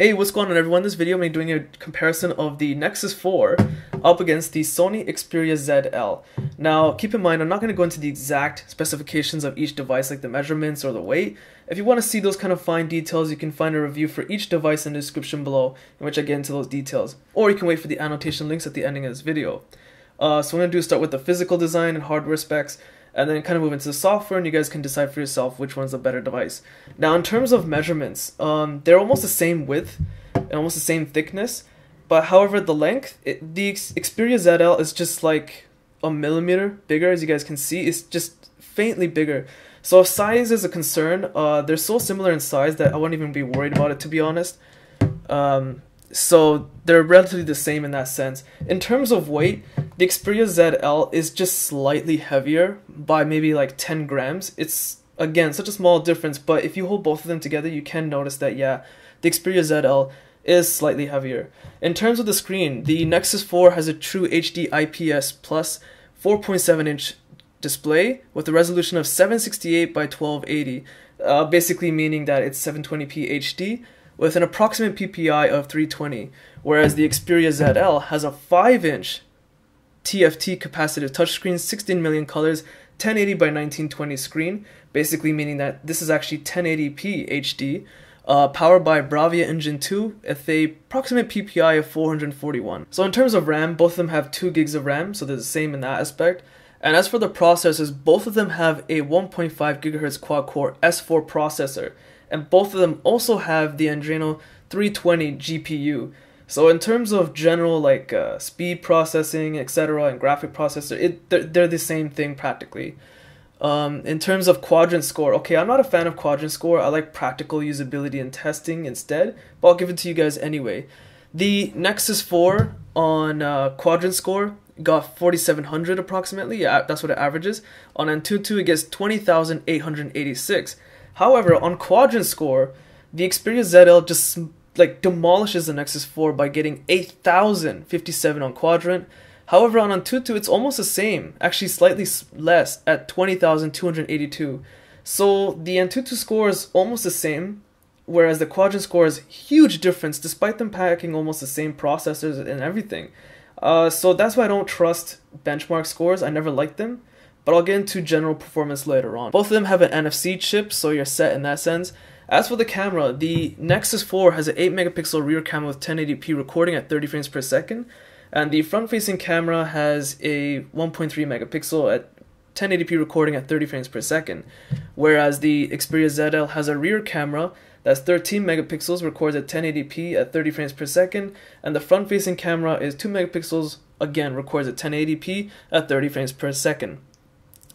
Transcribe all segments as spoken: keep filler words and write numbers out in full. Hey, what's going on everyone? This video I'm doing a comparison of the Nexus four up against the Sony Xperia Z L. Now, keep in mind, I'm not going to go into the exact specifications of each device, like the measurements or the weight. If you want to see those kind of fine details, you can find a review for each device in the description below, in which I get into those details. Or you can wait for the annotation links at the ending of this video. Uh, so what I'm going to do is start with the physical design and hardware specs, and then kind of move into the software, and you guys can decide for yourself which one's a better device. Now, in terms of measurements, um, they're almost the same width and almost the same thickness, but however, the length, it, the Xperia Z L is just like a millimeter bigger, as you guys can see. It's just faintly bigger. So if size is a concern, uh, they're so similar in size that I wouldn't even be worried about it, to be honest. Um, so they're relatively the same in that sense. In terms of weight, the Xperia Z L is just slightly heavier by maybe like ten grams. It's, again, such a small difference, but if you hold both of them together, you can notice that, yeah, the Xperia Z L is slightly heavier. In terms of the screen, the Nexus four has a true H D I P S plus four point seven inch display with a resolution of seven sixty-eight by twelve eighty, uh, basically meaning that it's seven twenty p H D with an approximate P P I of three twenty, whereas the Xperia Z L has a five inch T F T capacitive touchscreen, sixteen million colors, ten eighty by nineteen twenty screen, basically meaning that this is actually ten eighty p H D, uh, powered by Bravia Engine two with a approximate P P I of four hundred forty-one. So in terms of RAM, both of them have two gigs of RAM, so they're the same in that aspect. And as for the processors, both of them have a one point five gigahertz quad-core S four processor, and both of them also have the Adreno three twenty G P U. So in terms of general like uh, speed processing, et cetera, and graphic processor, it they're, they're the same thing practically. Um, in terms of quadrant score, okay, I'm not a fan of quadrant score. I like practical usability and testing instead, but I'll give it to you guys anyway. The Nexus four on uh, quadrant score got forty-seven hundred approximately. Yeah, that's what it averages. On Antutu, it gets twenty thousand eight hundred eighty-six. However, on quadrant score, the Xperia Z L just like demolishes the Nexus four by getting eight thousand fifty-seven on Quadrant. However, on Antutu, it's almost the same, actually slightly less at twenty thousand two hundred eighty-two. So the Antutu score is almost the same, whereas the Quadrant score is huge difference despite them packing almost the same processors and everything. Uh, so that's why I don't trust benchmark scores. I never liked them, but I'll get into general performance later on. Both of them have an N F C chip, so you're set in that sense. As for the camera, the Nexus four has an eight megapixel rear camera with ten eighty p recording at thirty frames per second, and the front-facing camera has a one point three megapixel at ten eighty p recording at thirty frames per second, whereas the Xperia Z L has a rear camera that's thirteen megapixels, records at ten eighty p at thirty frames per second, and the front-facing camera is two megapixels, again records at ten eighty p at thirty frames per second.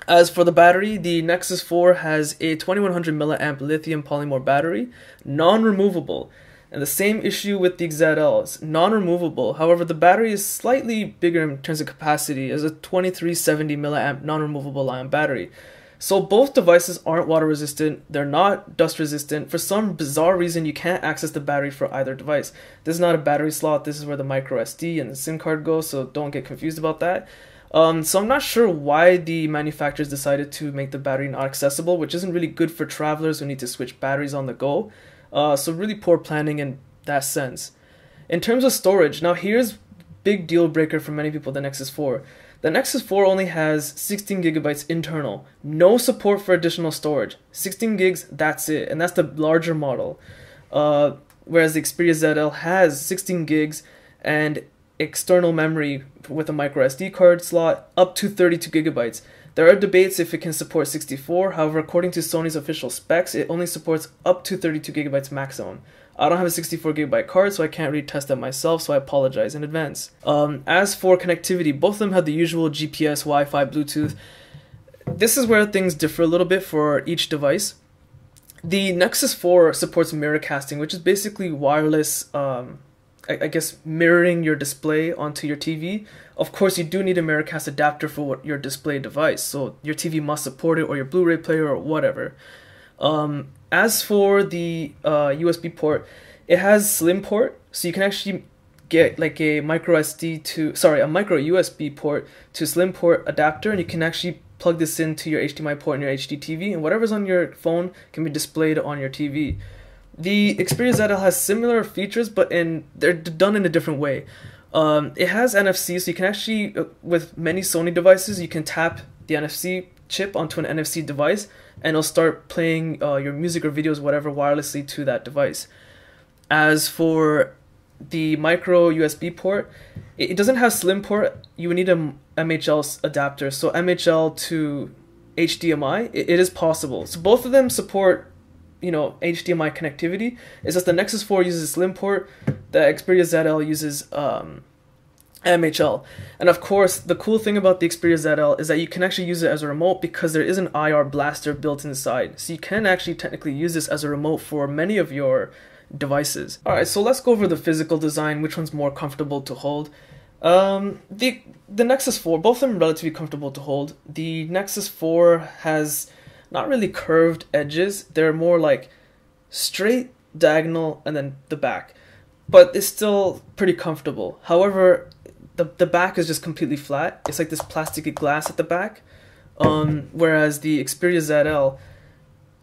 As for the battery, the Nexus four has a twenty-one hundred milliamp lithium polymer battery, non-removable, and the same issue with the Z L, it's non-removable. However, the battery is slightly bigger in terms of capacity, as a twenty-three seventy milliamp non-removable ion battery. So both devices aren't water resistant, they're not dust resistant. For some bizarre reason, you can't access the battery for either device. This is not a battery slot, this is where the micro S D and the SIM card go, so don't get confused about that. Um, so I'm not sure why the manufacturers decided to make the battery not accessible, which isn't really good for travelers who need to switch batteries on the go. Uh, so really poor planning in that sense. In terms of storage, now here's big deal breaker for many people, the Nexus four. The Nexus four only has sixteen gigabytes internal, no support for additional storage. sixteen gigs, that's it, and that's the larger model. Uh, whereas the Xperia Z L has sixteen gigs and external memory with a micro S D card slot up to thirty-two gigabytes. There are debates if it can support sixty-four, however, according to Sony's official specs, it only supports up to thirty-two gigabytes maximum. I don't have a sixty-four gigabyte card, so I can't really test that myself, so I apologize in advance. Um, as for connectivity, both of them have the usual G P S, Wi-Fi, Bluetooth. This is where things differ a little bit for each device. The Nexus four supports Miracasting, which is basically wireless um, I guess mirroring your display onto your T V. Of course, you do need a Miracast adapter for what your display device, so your T V must support it, or your Blu-ray player, or whatever. Um, as for the uh, U S B port, it has SlimPort, so you can actually get like a micro S D to sorry a micro U S B port to SlimPort adapter, and you can actually plug this into your H D M I port and your H D T V, and whatever's on your phone can be displayed on your T V. The Xperia Z L has similar features, but in they're done in a different way. Um, it has N F C, so you can actually, with many Sony devices, you can tap the N F C chip onto an N F C device, and it'll start playing uh, your music or videos, whatever, wirelessly to that device. As for the micro U S B port, it doesn't have SlimPort. You would need an M H L adapter, so M H L to H D M I, it, it is possible. So both of them support, you know, H D M I connectivity. It's just the Nexus four uses SlimPort, the Xperia Z L uses um, M H L. And of course, the cool thing about the Xperia Z L is that you can actually use it as a remote because there is an I R blaster built inside. So you can actually technically use this as a remote for many of your devices. Alright, so let's go over the physical design, which one's more comfortable to hold. Um, the, the Nexus four, both of them relatively comfortable to hold. The Nexus four has not really curved edges, they're more like straight, diagonal, and then the back. But it's still pretty comfortable. However, the, the back is just completely flat. It's like this plasticky glass at the back. Um, whereas the Xperia Z L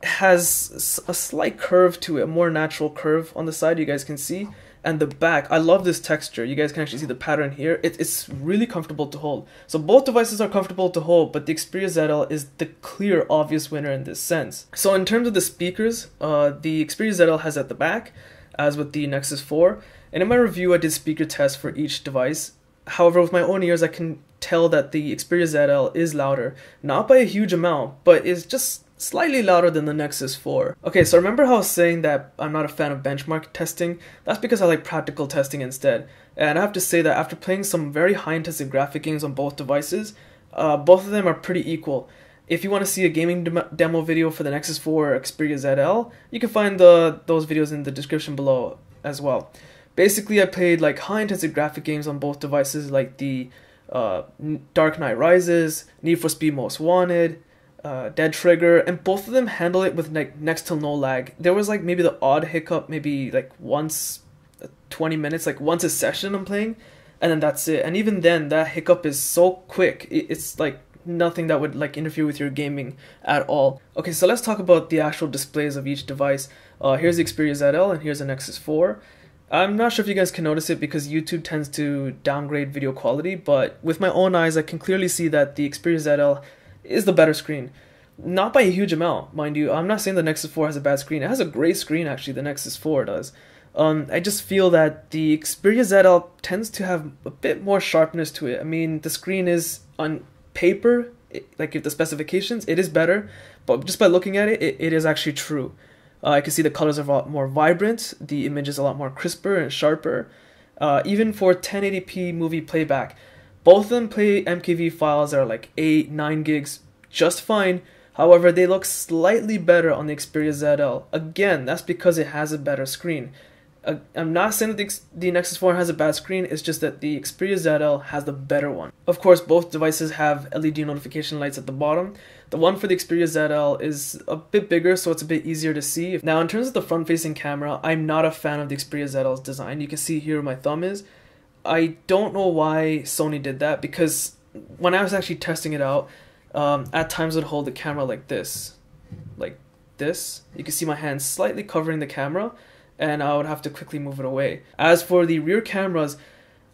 has a slight curve to it, a more natural curve on the side, you guys can see. And the back, I love this texture. You guys can actually see the pattern here. It, it's really comfortable to hold. So both devices are comfortable to hold, but the Xperia Z L is the clear, obvious winner in this sense. So in terms of the speakers, uh, the Xperia Z L has at the back, as with the Nexus four. And in my review, I did speaker tests for each device. However, with my own ears, I can tell that the Xperia Z L is louder. Not by a huge amount, but it's just slightly louder than the Nexus four. Okay, so remember how I was saying that I'm not a fan of benchmark testing? That's because I like practical testing instead. And I have to say that after playing some very high intensive graphic games on both devices, uh, both of them are pretty equal. If you want to see a gaming dem demo video for the Nexus four or Xperia Z L, you can find the, those videos in the description below as well. Basically, I played like high intensive graphic games on both devices, like the uh, Dark Knight Rises, Need for Speed Most Wanted, Uh, Dead Trigger, and both of them handle it with like next to no lag. There was like maybe the odd hiccup, maybe like once twenty minutes, like once a session I'm playing, and then that's it. And even then, that hiccup is so quick, it's like nothing that would like interfere with your gaming at all. Okay, so let's talk about the actual displays of each device. Uh, here's the Xperia Z L and here's the Nexus four. I'm not sure if you guys can notice it because YouTube tends to downgrade video quality, but with my own eyes I can clearly see that the Xperia Z L is the better screen. Not by a huge amount, mind you. I'm not saying the Nexus four has a bad screen. It has a great screen, actually, the Nexus four does. Um, I just feel that the Xperia Z L tends to have a bit more sharpness to it. I mean, the screen is, on paper, it, like if the specifications, it is better, but just by looking at it, it, it is actually true. Uh, I can see the colors are a lot more vibrant, the image is a lot more crisper and sharper. Uh, even for ten eighty p movie playback, both of them play M K V files that are like eight, nine gigs just fine. However, they look slightly better on the Xperia Z L. Again, that's because it has a better screen. Uh, I'm not saying that the, the Nexus four has a bad screen, it's just that the Xperia Z L has the better one. Of course, both devices have L E D notification lights at the bottom. The one for the Xperia Z L is a bit bigger, so it's a bit easier to see. Now, in terms of the front-facing camera, I'm not a fan of the Xperia Z L's design. You can see here where my thumb is. I don't know why Sony did that, because when I was actually testing it out, um, at times it would hold the camera like this, like this. You can see my hand slightly covering the camera, and I would have to quickly move it away. As for the rear cameras,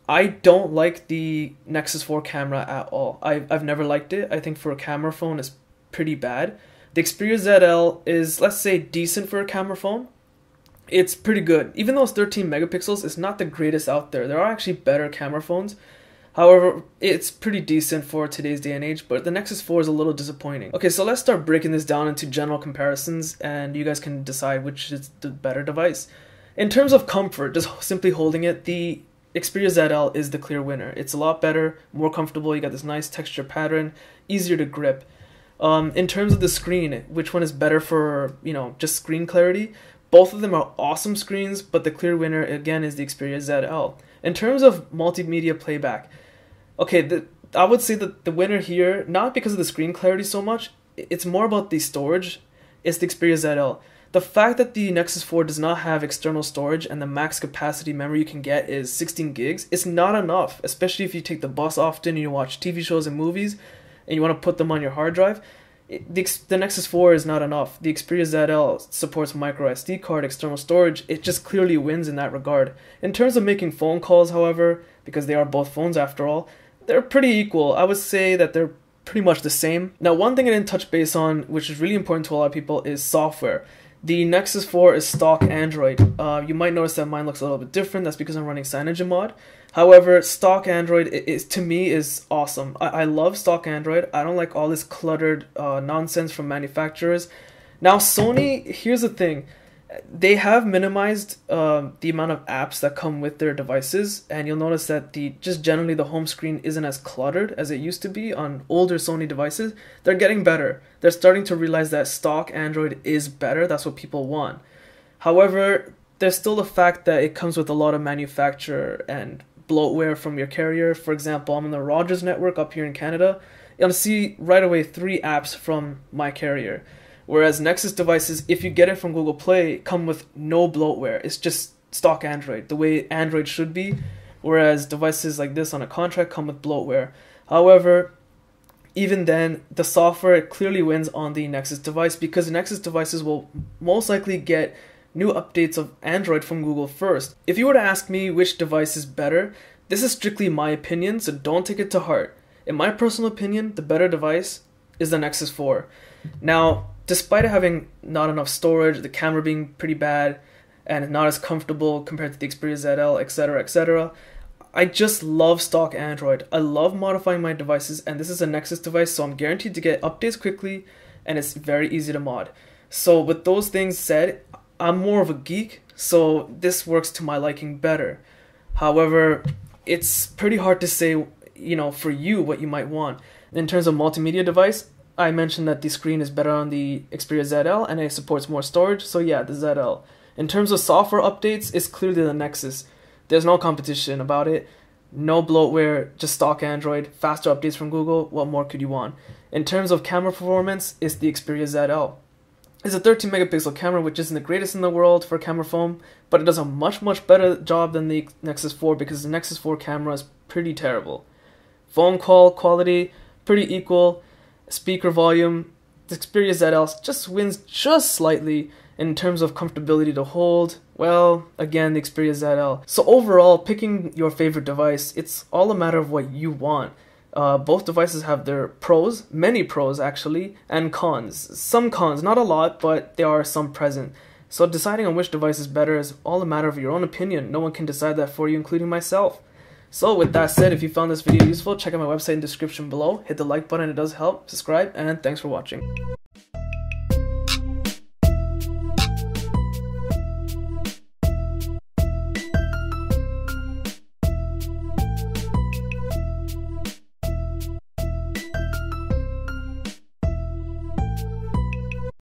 I don't like the Nexus four camera at all. I've, I've never liked it. I think for a camera phone, it's pretty bad. The Xperia Z L is, let's say, decent for a camera phone. It's pretty good. Even though it's thirteen megapixels, it's not the greatest out there. There are actually better camera phones. However, it's pretty decent for today's day and age, but the Nexus four is a little disappointing. Okay, so let's start breaking this down into general comparisons, and you guys can decide which is the better device. In terms of comfort, just simply holding it, the Xperia Z L is the clear winner. It's a lot better, more comfortable, you got this nice texture pattern, easier to grip. Um, in terms of the screen, which one is better for, you know, just screen clarity? Both of them are awesome screens, but the clear winner, again, is the Xperia Z L. In terms of multimedia playback, okay, the, I would say that the winner here, not because of the screen clarity so much, it's more about the storage, it's the Xperia Z L. The fact that the Nexus four does not have external storage and the max capacity memory you can get is sixteen gigs, it's not enough, especially if you take the bus often and you watch T V shows and movies, and you want to put them on your hard drive. It, the, the Nexus four is not enough. The Xperia Z L supports micro S D card, external storage. It just clearly wins in that regard. In terms of making phone calls, however, because they are both phones after all, they're pretty equal. I would say that they're pretty much the same. Now, one thing I didn't touch base on, which is really important to a lot of people, is software. The Nexus four is stock Android. Uh, you might notice that mine looks a little bit different. That's because I'm running CyanogenMod. However, stock Android is, to me, is awesome. I, I love stock Android. I don't like all this cluttered uh, nonsense from manufacturers. Now, Sony, here's the thing. They have minimized uh, the amount of apps that come with their devices, and you'll notice that the just generally the home screen isn't as cluttered as it used to be on older Sony devices. They're getting better. They're starting to realize that stock Android is better. That's what people want. However, there's still the fact that it comes with a lot of manufacturer and bloatware from your carrier. For example, I'm on the Rogers network up here in Canada. You'll see right away three apps from my carrier. Whereas Nexus devices, if you get it from Google Play, come with no bloatware. It's just stock Android, the way Android should be. Whereas devices like this on a contract come with bloatware. However, even then, the software clearly wins on the Nexus device because Nexus devices will most likely get new updates of Android from Google first. If you were to ask me which device is better, this is strictly my opinion, so don't take it to heart. In my personal opinion, the better device is the Nexus four. Now, despite it having not enough storage, the camera being pretty bad, and not as comfortable compared to the Xperia Z L, et cetera, et cetera, I just love stock Android. I love modifying my devices, and this is a Nexus device, so I'm guaranteed to get updates quickly, and it's very easy to mod. So with those things said, I'm more of a geek, so this works to my liking better. However, it's pretty hard to say, you know, for you what you might want. In terms of multimedia device, I mentioned that the screen is better on the Xperia Z L and it supports more storage, so yeah, the Z L. In terms of software updates, it's clearly the Nexus. There's no competition about it. No bloatware, just stock Android, faster updates from Google, what more could you want? In terms of camera performance, it's the Xperia Z L. It's a thirteen megapixel camera, which isn't the greatest in the world for camera phone, but it does a much, much better job than the Nexus four because the Nexus four camera is pretty terrible. Phone call quality, pretty equal. Speaker volume, the Xperia Z L just wins just slightly in terms of comfortability to hold. Well, again, the Xperia Z L. So overall, picking your favorite device, it's all a matter of what you want. Uh, both devices have their pros, many pros actually, and cons. Some cons, not a lot, but there are some present. So deciding on which device is better is all a matter of your own opinion. No one can decide that for you, including myself. So with that said, if you found this video useful, check out my website in the description below, hit the like button, it does help, subscribe, and thanks for watching.